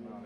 No,